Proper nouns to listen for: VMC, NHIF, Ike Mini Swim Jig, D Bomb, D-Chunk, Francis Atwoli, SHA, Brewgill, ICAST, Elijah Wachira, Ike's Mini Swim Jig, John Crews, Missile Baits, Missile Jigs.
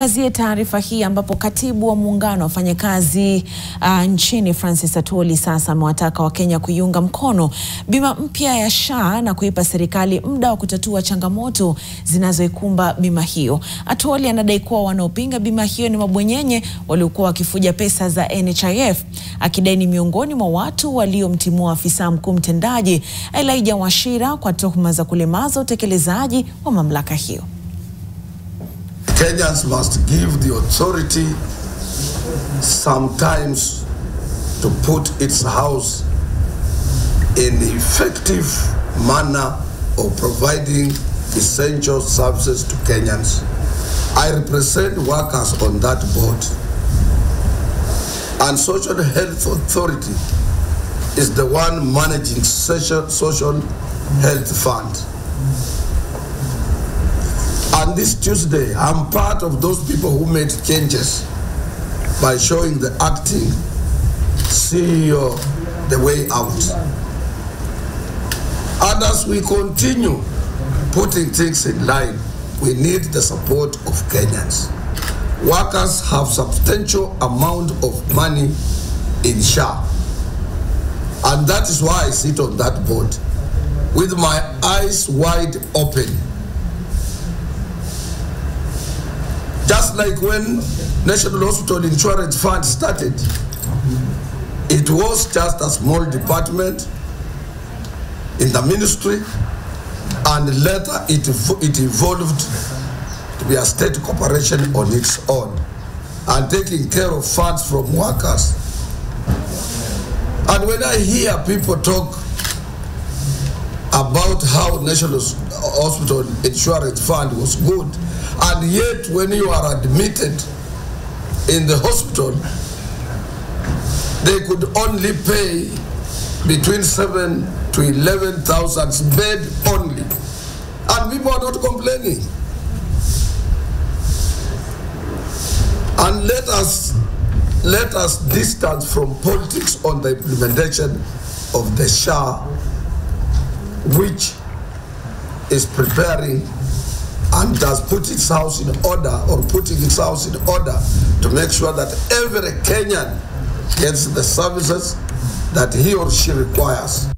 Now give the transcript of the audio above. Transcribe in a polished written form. Kazi taarifa hii ambapo katibu wa muungano wafanyakazi nchini Francis Atwoli sasa amewataka Wakenya kuiunga mkono bima mpya ya SHA na kuipa serikali muda wa kutatua changamoto zinazoikumba bima hiyo. Atwoli anadai kuwa wanaopinga bima hiyo ni mabwenyenye waliokuwa wakifuja pesa za NHIF, akidai ni miongoni mwa watu waliomtimua afisa mkuu mtendaji Elijah Wachira kwa tuhuma za kulemaza utekelezaji wa mamlaka hiyo. Kenyans must give the authority sometimes to put its house in effective manner of providing essential services to Kenyans. I represent workers on that board, and Social Health Authority is the one managing Social Health Fund. And this Tuesday, I'm part of those people who made changes by showing the acting CEO the way out. And as we continue putting things in line, we need the support of Kenyans. Workers have substantial amount of money in SHA. And that is why I sit on that board with my eyes wide open. Just like when National Hospital Insurance Fund started, it was just a small department in the ministry, and later it evolved to be a state corporation on its own and taking care of funds from workers. And when I hear people talk about how National Hospital Insurance Fund was good, and yet when you are admitted in the hospital, they could only pay between 7,000 to 11,000 bed only, and people are not complaining. And let us distance from politics on the implementation of the SHA, which is preparing and does put its house in order, or putting its house in order, to make sure that every Kenyan gets the services that he or she requires.